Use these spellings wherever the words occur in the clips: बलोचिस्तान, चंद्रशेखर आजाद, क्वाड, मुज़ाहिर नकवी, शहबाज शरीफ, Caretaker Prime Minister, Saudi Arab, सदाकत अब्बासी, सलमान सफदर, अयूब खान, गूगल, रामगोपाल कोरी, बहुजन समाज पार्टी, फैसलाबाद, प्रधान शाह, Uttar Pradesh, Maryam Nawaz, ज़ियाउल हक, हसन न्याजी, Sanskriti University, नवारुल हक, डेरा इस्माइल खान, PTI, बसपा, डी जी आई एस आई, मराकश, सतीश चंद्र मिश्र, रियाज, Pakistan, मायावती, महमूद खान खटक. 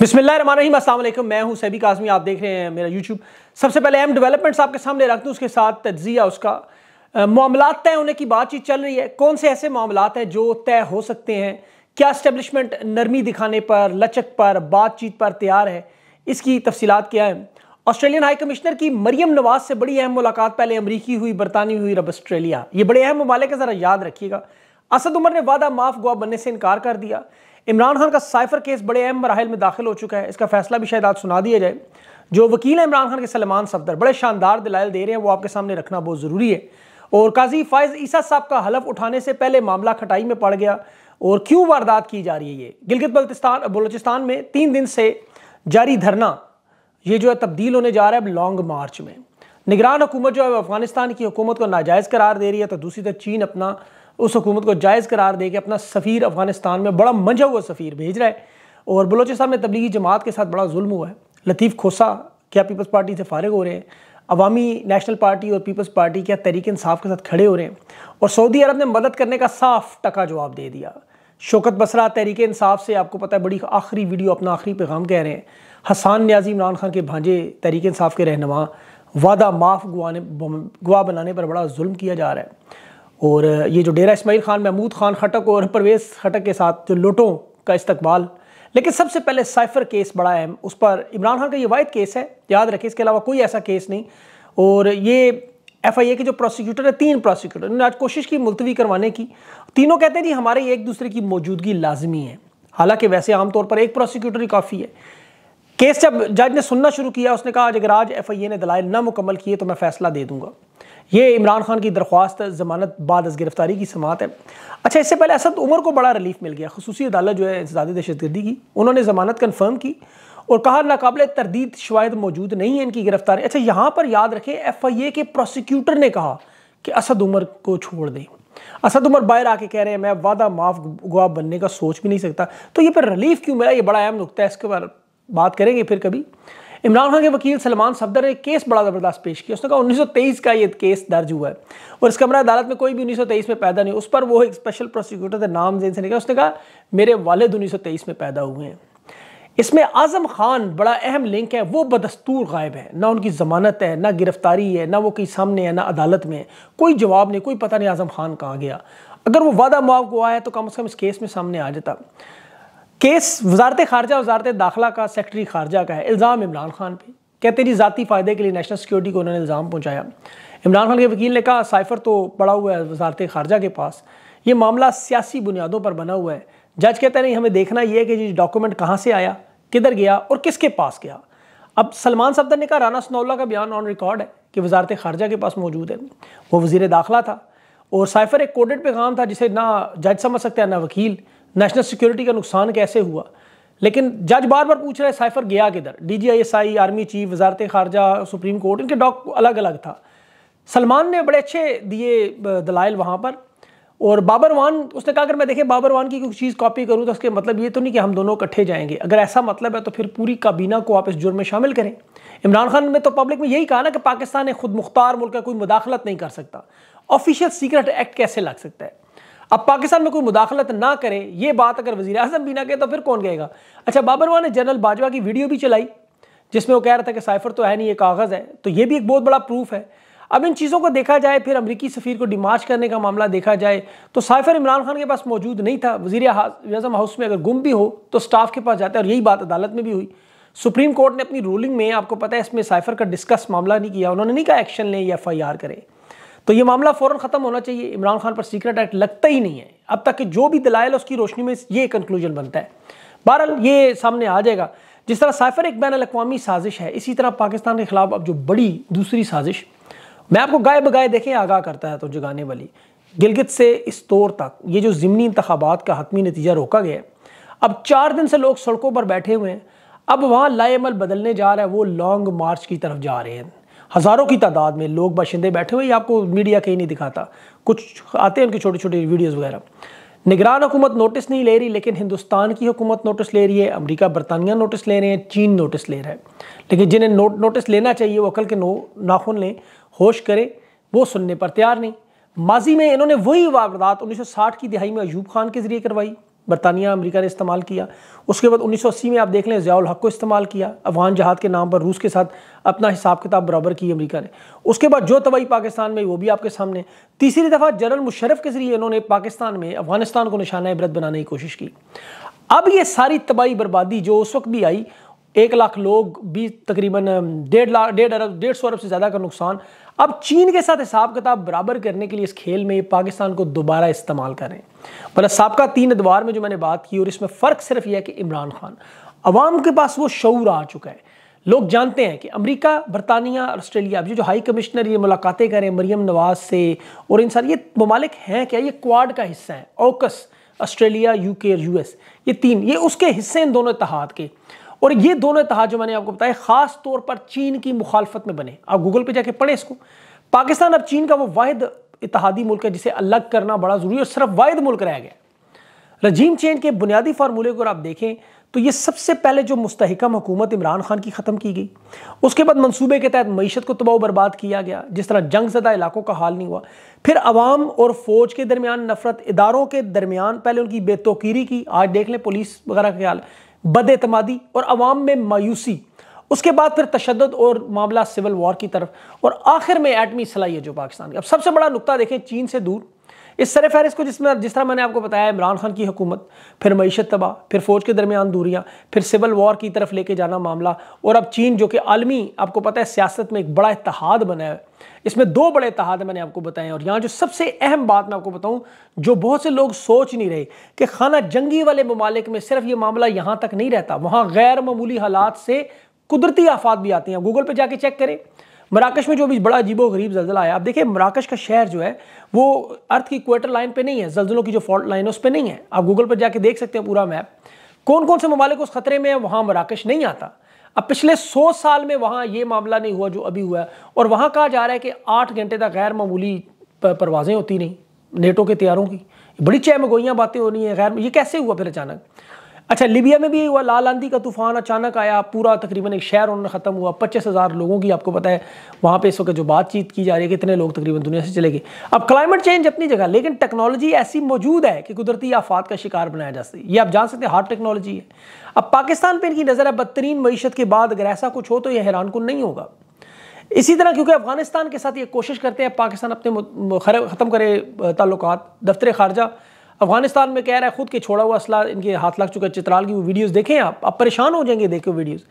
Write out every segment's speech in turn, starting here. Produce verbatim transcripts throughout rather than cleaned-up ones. बिस्मिल्लाहिर्रहमानिर्रहीम, अस्सलाम अलैकुम। मैं हूं सबी काज़मी, आप देख रहे हैं मेरा यूट्यूब। सबसे पहले अहम डेवलपमेंट्स आपके सामने रख दूं, उसके साथ तज्जिया, उसका मामला तय होने की बातचीत चल रही है। कौन से ऐसे मामला हैं जो तय हो सकते हैं, क्या इस्टेब्लिशमेंट नरमी दिखाने पर, लचक पर, बातचीत पर तैयार है, इसकी तफसीलात क्या है। ऑस्ट्रेलियन हाई कमिश्नर की मरियम नवाज से बड़ी अहम मुलाकात पहले अमरीकी हुई, बरतानी हुई, अरब, ऑस्ट्रेलिया, ये बड़े अहम ममालिक हैं, ज़रा याद रखिएगा। असद उमर ने वादा माफ गुआ बनने से इनकार कर दिया। इमरान खान का साइफर केस बड़े अहम मराहिल में दाखिल हो चुका है, इसका फैसला भी शायद आज सुना दिया जाए। जो वकील हैं इमरान खान के सलमान सफदर, बड़े शानदार दलाइल दे रहे हैं, वो आपके सामने रखना बहुत ज़रूरी है। और काजी फायज़ ईसा साहब का हलफ उठाने से पहले मामला खटाई में पड़ गया, और क्यों वारदात की जा रही है ये। गिलगित बल्तिस्तान बलोचिस्तान में तीन दिन से जारी धरना, ये जो है तब्दील होने जा रहा है अब लॉन्ग मार्च में। निगरान हुकूमत जो है अफगानिस्तान की हुकूमत को नाजायज़ करार दे रही है, तो दूसरी तरफ चीन अपना उस हुकूमत को जायज़ करार दे के अपना सफ़ीर अफगानिस्तान में, बड़ा मंझा हुआ सफ़ीर भेज रहा है। और बलोचिस्तान में तबलीगी जमात के साथ बड़ा जुल्म हुआ है। लतीफ़ खोसा क्या पीपल्स पार्टी से फारिग हो रहे हैं, अवामी नेशनल पार्टी और पीपल्स पार्टी क्या तहरीक इंसाफ के साथ खड़े हो रहे हैं। और सऊदी अरब ने मदद करने का साफ टका जवाब दे दिया। शौकत बसरा तहरीक इंसाफ से, आपको पता है, बड़ी आखिरी वीडियो, अपना आखिरी पैगाम कह रहे हैं। हसन न्याजी इमरान खान के भांजे तहरीक इंसाफ के रहनुमा, वादा माफ गुआने गुआ बनाने पर बड़ा जुल्म किया जा रहा है। और ये जो डेरा इस्माइल खान, महमूद खान खटक और परवेज़ खटक के साथ जो लोटों का इस्तकबाल। लेकिन सबसे पहले साइफर केस बड़ा अहम, उस पर इमरान खान का ये वाहिद केस है, याद रखें, इसके अलावा कोई ऐसा केस नहीं। और ये एफ आई ए के जो प्रोसिक्यूटर है, तीन प्रोसिक्यूटर, उन्होंने आज कोशिश की मुलतवी करवाने की। तीनों कहते हैं जी हमारे एक दूसरे की मौजूदगी लाजमी है, हालांकि वैसे आमतौर पर एक प्रोसिक्यूटर ही काफ़ी है। केस जब जज ने सुनना शुरू किया, उसने कहा आज अगर आज एफ आई ए ने दलाइल ना मुकम्मल किए तो मैं फैसला दे दूँगा। ये इमरान खान की दरख्वास्त जमानत बाद अज़ गिरफ्तारी की समात है। अच्छा, इससे पहले असद उमर को बड़ा रिलीफ मिल गया। खसूसी अदालत जो है इंसदाद दहशतगर्दी की, उन्होंने ज़मानत कन्फर्म की और कहा नाकाबिल तरदीद शवाहिद मौजूद नहीं है इनकी गिरफ्तारी। अच्छा, यहाँ पर याद रखें एफ आई ए के प्रोसिक्यूटर ने कहा कि असद उमर को छोड़ दें। असद उमर बाहर आके कह रहे हैं मैं वादा माफ गुआ बनने का सोच भी नहीं सकता। तो ये पर रिलीफ क्यों मिला, ये बड़ा अहम नुकता है, इसके बारे बात करेंगे फिर कभी। इमरान खान के वकील सलमान सफदर ने केस बड़ा ज़बरदस्त पेश किया। उसने कहा उन्नीस सौ तेईस का ये केस दर्ज हुआ है और इस कमरा अदालत में कोई भी उन्नीस सौ तेईस में पैदा नहीं। उस पर वो एक स्पेशल प्रोसिक्यूटर का नाम जेन से निकला, उसने कहा मेरे वालिद उन्नीस सौ तेईस में पैदा हुए हैं। इसमें आज़म खान बड़ा अहम लिंक है, वो बदस्तूर गायब है, ना उनकी ज़मानत है, ना गिरफ्तारी है, ना वो कहीं सामने है, ना अदालत में, कोई जवाब नहीं, कोई पता नहीं आज़म खान कहाँ गया। अगर वो वादा माफ हुआ है तो कम अज़ कम इस केस में सामने आ जाता। केस वजारत खारजा, वजारत दाखिला का, सेक्रेटरी खारजा का है। इल्ज़ाम इमरान खान पे, कहते जी ज़ाती फ़ायदे के लिए नेशनल सिक्योरिटी को उन्होंने इल्ज़ाम पहुँचाया। इमरान खान के वकील ने कहा साइफर तो पड़ा हुआ है वजारत खारजा के पास, ये मामला सियासी बुनियादों पर बना हुआ है। जज कहते हैं नहीं, हमें देखना यह है कि ये डॉक्यूमेंट कहाँ से आया, किधर गया और किसके पास गया। अब सलमान सफदर ने कहा राना सनौल्ला का बयान ऑन रिकॉर्ड है कि वजारत खारजा के पास मौजूद है, वो वज़ीर दाखिला था। और साइफर एक कोडेड पैगाम था जिसे ना जज समझ सकते हैं ना वकील। नेशनल सिक्योरिटी का नुकसान कैसे हुआ, लेकिन जज बार बार पूछ रहा है साइफर गया किधर। डी जी आई एस आई, army chief, वजारत खारजा, सुप्रीम कोर्ट, इनके डॉक अलग अलग था। सलमान ने बड़े अच्छे दिए दलाइल वहाँ पर। और बाबरवान, उसने कहा अगर मैं देखें बाबरवान की कुछ चीज़ कॉपी करूँ तो उसके मतलब ये तो नहीं कि हम दोनों इकट्ठे जाएंगे, अगर ऐसा मतलब है तो फिर पूरी काबीना को आप इस जुर्म में शामिल करें। इमरान खान ने तो पब्लिक में यही कहा ना कि पाकिस्तान एक खुद मुख्तार मुल्क है, कोई मुदाखलत नहीं कर सकता, ऑफिशियल सीक्रेट एक्ट कैसे लग सकता है। अब पाकिस्तान में कोई मुदाखलत ना करे, ये बात अगर वज़ीर आज़म भी ना कहे तो फिर कौन कहेगा। अच्छा, बाबरवान ने जनरल बाजवा की वीडियो भी चलाई जिसमें वो कह रहा था कि साइफर तो है नहीं, ये कागज़ है, तो ये भी एक बहुत बड़ा प्रूफ है। अब इन चीज़ों को देखा जाए, फिर अमरीकी सफ़ीर को डिमार्च करने का मामला देखा जाए तो साइफर इमरान खान के पास मौजूद नहीं था। वज़ीर आज़म हाउस में अगर गुम भी हो तो स्टाफ के पास जाता है, और यही बात अदालत में भी हुई। सुप्रीम कोर्ट ने अपनी रूलिंग में, आपको पता है, इसमें साइफर का डिस्कस मामला नहीं किया, उन्होंने नहीं कहा एक्शन लें या एफ आई आर करें। तो ये मामला फ़ौरन ख़त्म होना चाहिए। इमरान खान पर सीक्रेट एक्ट लगता ही नहीं है अब तक के जो भी दलाइल, उसकी रोशनी में ये कंक्लूजन बनता है। बहरहाल ये सामने आ जाएगा। जिस तरह साइफर एक बैन अल-अक़वामी साजिश है, इसी तरह पाकिस्तान के खिलाफ अब जो बड़ी दूसरी साजिश, मैं आपको गाय बगाए देखें आगाह करता है तो जगाने वाली, गिलगित से इस तौर तक, ये जो ज़िमनी इंतखाबात का हतमी नतीजा रोका गया है, अब चार दिन से लोग सड़कों पर बैठे हुए हैं। अब वहाँ लाएमल बदलने जा रहा है, वो लॉन्ग मार्च की तरफ जा रहे हैं। हज़ारों की तादाद में लोग, बाशिंदे बैठे हुए, ये आपको मीडिया कहीं नहीं दिखाता, कुछ आते हैं उनके छोटे छोटे वीडियोस वगैरह। निगरान हुकूमत नोटिस नहीं ले रही, लेकिन हिंदुस्तान की हुकूमत नोटिस ले रही है, अमेरिका, बरतानिया नोटिस ले रहे हैं, चीन नोटिस ले रहा है। लेकिन जिन्हें नोट नोटिस लेना चाहिए वो अकल के नो नाखून लें, होश करें, वो सुनने पर तैयार नहीं। माजी में इन्होंने वही वारदात उन्नीस सौ साठ की दिहाई में अयूब खान के ज़रिए करवाई, बरतानिया अमेरिका ने इस्तेमाल किया। उसके बाद उन्नीस सौ अस्सी में आप देख लें ज़ियाउल हक को इस्तेमाल किया, अफगान जहाद के नाम पर रूस के साथ अपना हिसाब किताब बराबर की अमेरिका ने। उसके बाद जो तबाही पाकिस्तान में वो भी आपके सामने। तीसरी दफ़ा जनरल मुशर्रफ के जरिए इन्होंने पाकिस्तान में अफगानिस्तान को निशाना इबरत बनाने की कोशिश की। अब ये सारी तबाही बर्बादी जो उस वक्त भी आई, एक लाख लोग भी तकरीबन डेढ़ लाख डेढ़ अरब डेढ़ सौ अरब से ज़्यादा का नुकसान। अब चीन के साथ हिसाब किताब बराबर करने के लिए इस खेल में पाकिस्तान को दोबारा इस्तेमाल करें। मतलब सबका तीन अदवार में जो मैंने बात की, और इसमें फ़र्क सिर्फ यह है कि इमरान खान अवाम के पास वो शऊर आ चुका है। लोग जानते हैं कि अमेरिका, बरतानिया, ऑस्ट्रेलिया, ये जो हाई कमिश्नर ये मुलाकातें करें मरियम नवाज से और इन सारे ये ममालिक हैं क्या, ये क्वाड का हिस्सा है। ओकस, ऑस्ट्रेलिया, यूके, यूएस, ये तीन ये उसके हिस्से हैं दोनों इत्तेहाद के। और ये दोनों इत्तेहाद जो मैंने आपको बताया ख़ास तौर पर चीन की मुखालफत में बने। आप गूगल पे जाके पढ़ें इसको। पाकिस्तान अब चीन का वो वाहिद इत्तेहादी मुल्क है जिसे अलग करना बड़ा ज़रूरी और सिर्फ वाहिद मुल्क रह गया। रजीम चेंज के बुनियादी फार्मूले को आप देखें तो ये सबसे पहले जो मुस्तहकम हुकूमत इमरान खान की ख़त्म की गई। उसके बाद मनसूबे के तहत मईशत को तबाह बर्बाद किया गया, जिस तरह जंग ज़दा इलाकों का हाल नहीं हुआ। फिर अवाम और फ़ौज के दरमियान नफरत, इदारों के दरमियान पहले उनकी बेतौकीरी की, आज देख लें पुलिस वगैरह के हाल, बदएतमादी और अवाम में मायूसी। उसके बाद फिर तशद्दद और मामला सिविल वॉर की तरफ, और आखिर में एटमी सलाहियत जो पाकिस्तान की। अब सबसे बड़ा नुकता देखें चीन से दूर इस सर फहरिस्त को, जिसमें जिस तरह मैंने आपको बताया इमरान खान की हुकूमत, फिर मईशत तबाह, फिर फ़ौज के दरमियान दूरियाँ, फिर सिविल वॉर की तरफ लेके जाना मामला, और अब चीन जो कि आलमी आपको पता है सियासत में एक बड़ा इत्तेहाद बना है। इसमें दो बड़े इत्तेहाद मैंने आपको बताए। और यहाँ जो सबसे अहम बात मैं आपको बताऊँ, जो बहुत से लोग सोच नहीं रहे कि खाना जंगी वाले ममालिक में सिर्फ ये मामला यहाँ तक नहीं रहता, वहाँ गैर मामूली हालात से कुदरती आफात भी आती हैं। गूगल पर जाके चेक करें, मराकश में जो भी बड़ा अजीबो गरीब जल्जला आया। आप देखिए मराकश का शहर जो है वो अर्थ की इक्वेटर लाइन पे नहीं है, जल्जलों की जो फॉल्ट लाइन है उस पे नहीं है। आप गूगल पर जाके देख सकते हैं पूरा मैप, कौन कौन से ममालिक उस खतरे में है, वहाँ मराकश नहीं आता। अब पिछले सौ साल में वहाँ ये मामला नहीं हुआ जो अभी हुआ है, और वहाँ कहा जा रहा है कि आठ घंटे तक गैर मामूली परवाज़ें होती नहीं नेटो के तैयारों की। बड़ी चैमगोइयाँ बातें हो रही हैं, गैर ये कैसे हुआ फिर अचानक। अच्छा, लीबिया में भी हुआ, लाल आंधी का तूफान अचानक आया, पूरा तकरीबन एक शहर उन्होंने ख़त्म हुआ, पच्चीस हज़ार लोगों की आपको पता है वहाँ पे इस वक्त जो बातचीत की जा रही है कि इतने लोग तकरीबन दुनिया से चले गए। अब क्लाइमेट चेंज अपनी जगह, लेकिन टेक्नोलॉजी ऐसी मौजूद है कि कुदरती आफात का शिकार बनाया जा सकता है, ये आप जान सकते हैं, हार्ड टेक्नोलॉजी है। अब पाकिस्तान पर इनकी नज़र है, बदतरीन मईशत के बाद अगर ऐसा कुछ हो तो यह हैरानकुन नहीं होगा। इसी तरह क्योंकि अफगानिस्तान के साथ ये कोशिश करते हैं पाकिस्तान अपने ख़त्म करे ताल्लुकात, दफ्तर खारजा अफगानिस्तान में कह रहा है खुद के छोड़ा हुआ असला इनके हाथ लग चुका है। चित्राल की वो वीडियोस देखें आप, आप परेशान हो जाएंगे देखो वीडियोस।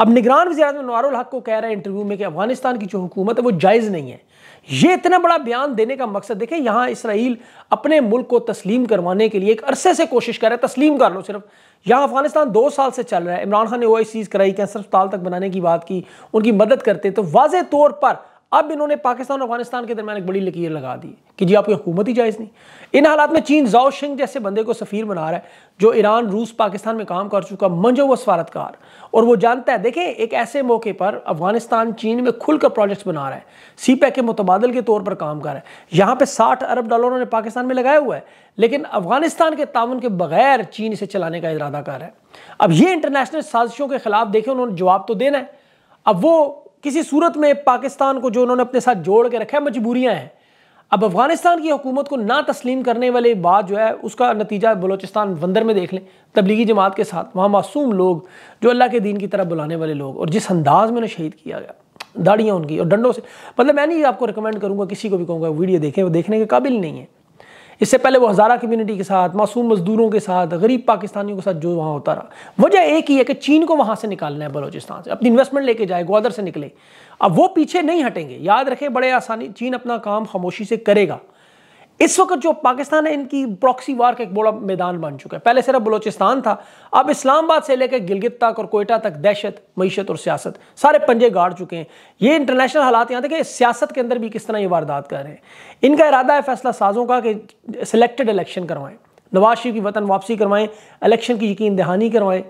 अब निगरान वज़ीर-ए-आज़म नवारुल हक को कह रहा है इंटरव्यू में कि अफगानिस्तान की जो हुकूमत है वो जायज़ नहीं है। ये इतना बड़ा बयान देने का मकसद देखें, यहाँ इसराइल अपने मुल्क को तस्लीम करवाने के लिए एक अरसे से कोशिश कर रहा है, तस्लीम कर लो सिर्फ। यहाँ अफगानिस्तान दो साल से चल रहा है, इमरान खान ने ओ आई सीज़ कराई, कैंसर अस्पताल तक बनाने की बात की, उनकी मदद करते। तो वाज़े तौर पर अब इन्होंने पाकिस्तान और अफगानिस्तान के दरमियान एक बड़ी लकीर लगा दी कि जी आपकी हुकूमत ही जायज़ नहीं। इन हालात में चीन जाओ शिंग जैसे बंदे को सफ़ीर बना रहा है जो ईरान, रूस, पाकिस्तान में काम कर चुका मंजो व सफारतकार, और वो जानता है। देखें एक ऐसे मौके पर अफगानिस्तान चीन में खुलकर प्रोजेक्ट्स बना रहा है, सी पैक के मुतबादल के तौर पर काम कर रहा है। यहाँ पर साठ अरब डॉलर उन्होंने पाकिस्तान में लगाया हुआ है, लेकिन अफगानिस्तान के ताउन के बगैर चीन इसे चलाने का इरादा कर रहा है। अब ये इंटरनेशनल साजिशों के खिलाफ देखें उन्होंने जवाब तो देना है। अब वो किसी सूरत में पाकिस्तान को जो उन्होंने अपने साथ जोड़ के रखा है, मजबूरियां हैं। अब अफगानिस्तान की हुकूमत को ना तस्लीम करने वाली बात जो है उसका नतीजा बलोचिस्तान बंदर में देख लें, तबलीगी जमात के साथ वहाँ मासूम लोग जो अल्लाह के दीन की तरफ बुलाने वाले लोग, और जिस अंदाज में उन्हें शहीद किया गया, दाढ़ियाँ उनकी और डंडों से। मतलब मैं नहीं आपको रिकमेंड करूँगा, किसी को भी कहूँगा वीडियो देखें, वो देखने के काबिल नहीं है। इससे पहले वो हज़ारा कम्यूनिटी के साथ, मासूम मजदूरों के साथ, गरीब पाकिस्तानियों के साथ जो वहाँ होता रहा, वजह एक ही है कि चीन को वहाँ से निकालना है, बलूचिस्तान से अपनी इन्वेस्टमेंट लेके जाए, ग्वादर से निकले। अब वो पीछे नहीं हटेंगे, याद रखें बड़े आसानी चीन अपना काम खामोशी से करेगा। इस वक्त जो पाकिस्तान है इनकी प्रॉक्सी वार का एक बड़ा मैदान बन चुका है। पहले सिर्फ बलूचिस्तान था, अब इस्लामाबाद से लेकर गिलगित तक और कोयटा तक दहशत, मईशत और सियासत सारे पंजे गाड़ चुके हैं। ये इंटरनेशनल हालात यहाँ तक कि सियासत के अंदर भी किस तरह ये वारदात कर रहे हैं। इनका इरादा है फैसला साजों का कि सिलेक्टेड इलेक्शन करवाएं, नवाज शरीफ की वतन वापसी करवाएं, इलेक्शन की यकीन दहानी करवाएं,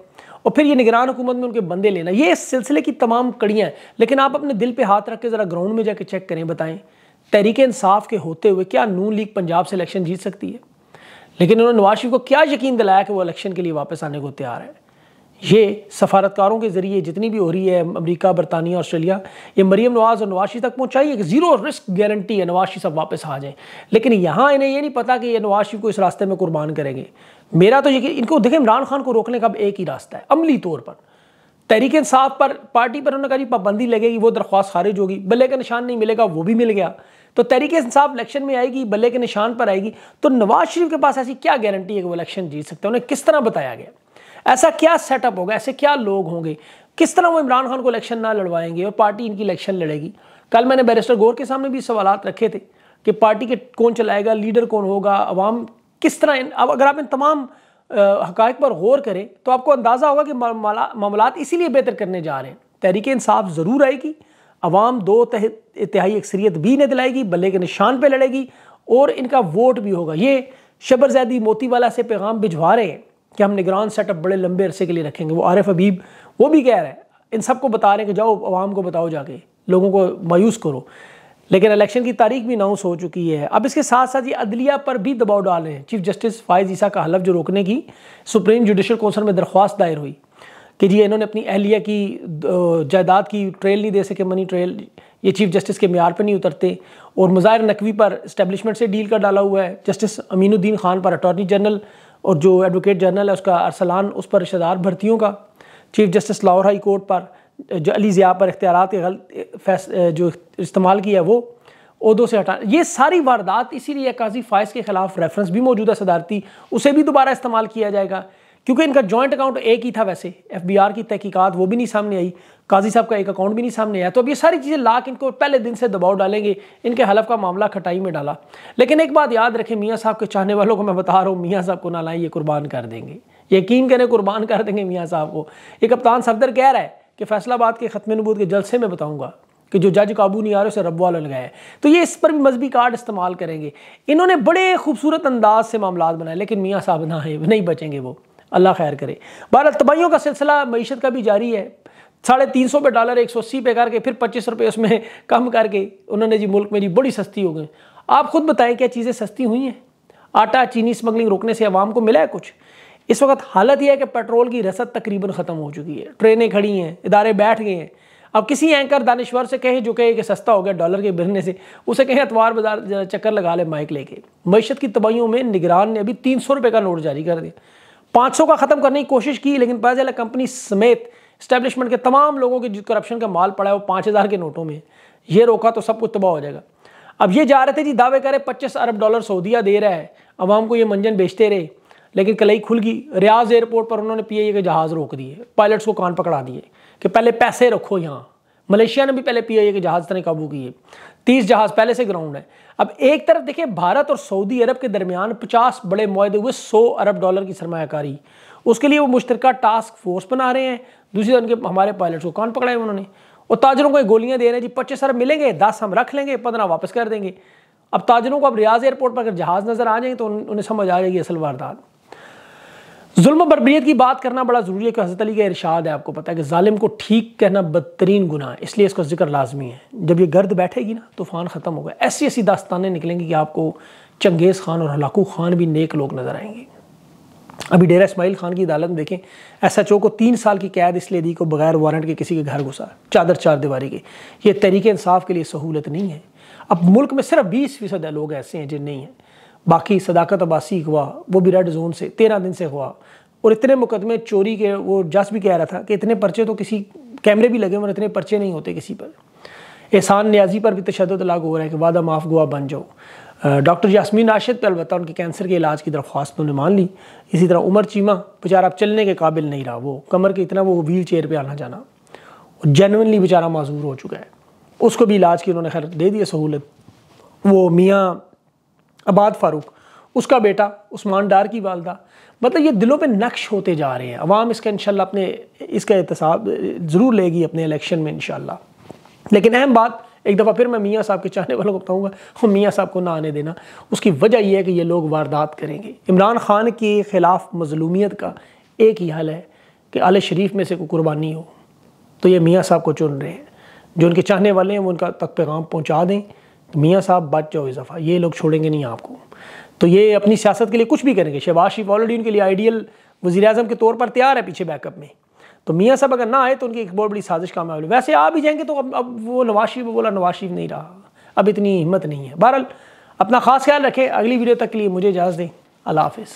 और फिर ये निगरान हुकूमत में उनके बंदे लेना। ये इस सिलसिले की तमाम कड़ियाँ हैं, लेकिन आप अपने दिल पर हाथ रख के ज़रा ग्राउंड में जाके चेक करें, बताएं तहरीक इंसाफ के होते हुए क्या नून लीग पंजाब से इलेक्शन जीत सकती है। लेकिन उन्होंने नवाज शरीफ को क्या यकीन दिलाया कि वो इलेक्शन के लिए वापस आने को तैयार है। ये सफारतकारों के जरिए जितनी भी हो रही है अमेरिका, बरतानिया, ऑस्ट्रेलिया, ये मरियम नवाज और नवाज शरीफ तक पहुँचाई है कि जीरो रिस्क गारंटी है, नवाज शरीफ सब वापस आ जाएँ। लेकिन यहाँ इन्हें ये नहीं पता कि ये नवाज शरीफ को इस रास्ते में कुर्बान करेंगे। मेरा तो यकीन, इनको देखें इमरान खान को रोकने का अब एक ही रास्ता है अमली तौर पर, तहरीक इंसाफ पर पार्टी पर उन्होंने कहा जी पाबंदी लगेगी, वो दरख्वास्त खारिज होगी, बल्ले का निशान नहीं मिलेगा, वो भी मिल गया। तो तहरीक इंसाफ इलेक्शन में आएगी, बल्ले के निशान पर आएगी, तो नवाज शरीफ के पास ऐसी क्या गारंटी है कि वो इलेक्शन जीत सकते हैं? उन्हें किस तरह बताया गया, ऐसा क्या सेटअप होगा, ऐसे क्या लोग होंगे, किस तरह वो इमरान खान को इलेक्शन ना लड़वाएंगे और पार्टी इनकी इलेक्शन लड़ेगी? कल मैंने बैरिस्टर गौर के सामने भी सवाल रखे थे कि पार्टी के कौन चलाएगा, लीडर कौन होगा, अवाम किस तरह। अब अगर आप इन तमाम हकायक पर गौर करें तो आपको अंदाज़ा होगा कि मामलात इसीलिए बेहतर करने जा रहे हैं। तहरीक इंसाफ ज़रूर आएगी, अवाम दो तह तिहाई अक्सरियत भी नहीं दिलाएगी, बल्ले के निशान पर लड़ेगी और इनका वोट भी होगा। ये शबर जैदी मोतीवाला से पैगाम भिजवा रहे हैं कि हम निगरान सेटअप बड़े लंबे अरसे के लिए रखेंगे। वो आरिफ हबीब वो भी कह रहा है, इन सबको बता रहे हैं कि जाओ अवाम को बताओ, जाके लोगों को मायूस करो। लेकिन इलेक्शन की तारीख भी अनाउंस हो चुकी है। अब इसके साथ साथ ये अदलिया पर भी दबाव डाल रहे हैं। चीफ जस्टिस फायज़ ईसा का हलफ जो रोकने की सुप्रीम जुडिशल कौंसिल में दरख्वास्त दायर हुई कि जी इन्होंने अपनी अहलिया की जायदाद की ट्रेल नहीं दे सके, मनी ट्रेल, ये चीफ जस्टिस के मेयार पर नहीं उतरते। और मुज़ाहिर नकवी पर इस्टेबलिशमेंट से डील कर डाला हुआ है। जस्टिस अमीनुद्दीन खान पर अटॉर्नी जनरल और जो एडवोकेट जनरल है उसका अरसलान, उस पर रिश्तेदार भर्तियों का, chief justice Lahore high court पर जो अली ज़िया पर इख्तियारात के गलत जो इस्तेमाल किया वो ओहदों से हटा, ये सारी वारदात। इसीलिए काजी फायज़ के ख़िलाफ़ रेफरेंस भी मौजूदा सदारती, उसे भी दोबारा इस्तेमाल किया जाएगा क्योंकि इनका जॉइंट अकाउंट एक ही था। वैसे एफ बी आर की तहकीकात वो भी नहीं सामने आई, काजी साहब का एक अकाउंट भी नहीं सामने आया। तो अब ये सारी चीज़ें ला के इनको पहले दिन से दबाव डालेंगे। इनके हलफ का मामला खटाई में डाला। लेकिन एक बात याद रखें, मियाँ साहब के चाहने वालों को मैं बता रहा हूँ, मियाँ साहब को ना लाएँ, ये कुर्बान कर देंगे, यकीन करें कुर्बान कर देंगे मियाँ साहब को। ये कप्तान सफदर कह रहा है कि फैसलाबाद के ख़त्म नबूत के जलसे में बताऊंगा कि जो जज काबू नहीं आ रहे उसे रब वाला लगाया। तो ये इस पर भी मजहबी कार्ड इस्तेमाल करेंगे। इन्होंने बड़े खूबसूरत अंदाज से मामला बनाए लेकिन मियाँ साहब ना है, नहीं बचेंगे वो, अल्लाह खैर करे। बहरहाल तबाहियों का सिलसिला मीशत का भी जारी है। साढ़े तीन सौ पे डॉलर एक सौ अस्सी पे करके फिर पच्चीस रुपये उसमें कम करके उन्होंने जी मुल्क में जी बड़ी सस्ती हो गई। आप खुद बताएं क्या चीज़ें सस्ती हुई हैं? आटा चीनी स्मगलिंग रोकने से आवाम को मिला है कुछ? इस वक्त हालत यह है कि पेट्रोल की रसद तकरीबन ख़त्म हो चुकी है, ट्रेनें खड़ी हैं, इदारे बैठ गए हैं। अब किसी एंकर दानिश्वर से कहे जो कहे कि सस्ता हो गया डॉलर के गिरने से, उसे कहे अतवार बाजार चक्कर लगा ले माइक लेके। मईशत की तबाहियों में निगरान ने अभी तीन सौ रुपये का नोट जारी कर दिया, पाँच सौ का ख़त्म करने की कोशिश की लेकिन पता चला कंपनी समेत इस्टेबलिशमेंट के तमाम लोगों के करप्शन का माल पड़ा है वो पाँच हज़ार के नोटों में। ये रोका तो सब कुछ तबाह हो जाएगा। अब ये जा रहे थे जी दावे करे पच्चीस अरब डॉलर सऊदीया दे रहा है, अवाम को ये मंजन बेचते रहे लेकिन कलई खुल गई। रियाज एयरपोर्ट पर उन्होंने पी आई ए के जहाज़ रोक दिए, पायलट्स को कान पकड़ा दिए कि पहले पैसे रखो यहाँ। मलेशिया ने भी पहले पी आई ए के जहाज़ तने काबू किए, तीस जहाज़ पहले से ग्राउंड है। अब एक तरफ देखें भारत और सऊदी अरब के दरमियान पचास बड़े मुआहदे हुए सौ अरब डॉलर की सरमायाकारी, उसके लिए वो मुश्तरका टास्क फोर्स बना रहे हैं। दूसरी तरफ उनके हमारे पायलट्स को कान पकड़ाए उन्होंने और ताजरों को गोलियाँ दे रहे हैं जी पच्चीस अरब मिलेंगे, दस हम रख लेंगे, पंद्रह वापस कर देंगे। अब ताजरों को अब रियाज एयरपोर्ट पर अगर जहाज़ नज़र आ जाएंगे तो उन्हें समझ आ जाएगी असल वारदात। जुल्म बर्बरियत की बात करना बड़ा ज़रूरी है कि हज़रत अली का इरशाद है, आपको पता है कि जालिम को ठीक कहना बदतरीन गुनाह है, इसलिए इसका जिक्र लाजमी है। जब ये गर्द बैठेगी ना तूफ़ान ख़त्म होगा, ऐसी ऐसी दास्तानें निकलेंगी कि आपको चंगेज़ खान और हलाकू खान भी नेक लोग नज़र आएंगे। अभी डेरा इस्माइल खान की अदालत में देखें, एस एच ओ को तीन साल की कैद इसलिए दी को बगैर वारंट के किसी के घर घुसा, चादर चार दीवारी के। ये तहरीक इंसाफ के लिए सहूलत नहीं है। अब मुल्क में सिर्फ बीस फीसद लोग ऐसे हैं जिन नहीं हैं। बाकी सदाकत अब्बासी हुआ, वो भी रेड जोन से तेरह दिन से हुआ, और इतने मुकदमे चोरी के, वो जस भी कह रहा था कि इतने पर्चे तो किसी कैमरे भी लगे और इतने पर्चे नहीं होते किसी पर। एहसान न्याजी पर भी तशद्दुद लागू हो रहा है कि वादा माफ़ गुआ बन जाओ। डॉक्टर यास्मीन राशिद पर अलबत्ता उनके कैंसर के इलाज की दरख्वास्त उन्होंने मान ली। इसी तरह उमर चीमा बेचारा अब चलने के काबिल नहीं रहा, वो कमर के इतना वो व्हील चेयर पर आना जाना, और जेनवनली बेचारा माजूर हो चुका है, उसको भी इलाज की उन्होंने खैर दे दी सहूलत। वो मियाँ आबाद फारूक, उसका बेटा उस्मान डार की वालदा, मतलब ये दिलों पे नक्श होते जा रहे हैं। अवाम इसका इंशाल्लाह अपने इसका एहतसाब ज़रूर लेगी अपने इलेक्शन में इंशाल्लाह। लेकिन अहम बात एक दफ़ा फिर मैं मियाँ साहब के चाहने वालों को बताऊँगा, और मियाँ साहब को ना आने देना। उसकी वजह यह है कि ये लोग वारदात करेंगे। इमरान खान के ख़िलाफ़ मजलूमियत का एक ही हल है कि आले शरीफ में से कोई कुर्बानी हो, तो ये मियाँ साहब को चुन रहे हैं। जो उनके चाहने वाले हैं वो उनका तक पैगाम पहुँचा दें, मियाँ साहब बच जाओ इस दफ़ा, ये लोग छोड़ेंगे नहीं आपको। तो ये अपनी सियासत के लिए कुछ भी करेंगे। शहबाज शरीफ ऑलरेडी उनके लिए आइडियल वज़ीर-ए-आज़म के तौर पर तैयार है, पीछे बैकअप में। तो मियाँ साहब अगर ना आए तो उनकी एक बहुत बड़ी साजिश कामयाब हुई। वैसे आ भी जाएंगे तो अब अब वो नवाज शरीफ बोला, नवाज शरीफ नहीं रहा, अब इतनी हिम्मत नहीं है। बहरहाल अपना खास ख्याल रखें, अगली वीडियो तक के लिए मुझे इजाज़त दें, अल्लाह हाफ़िज़।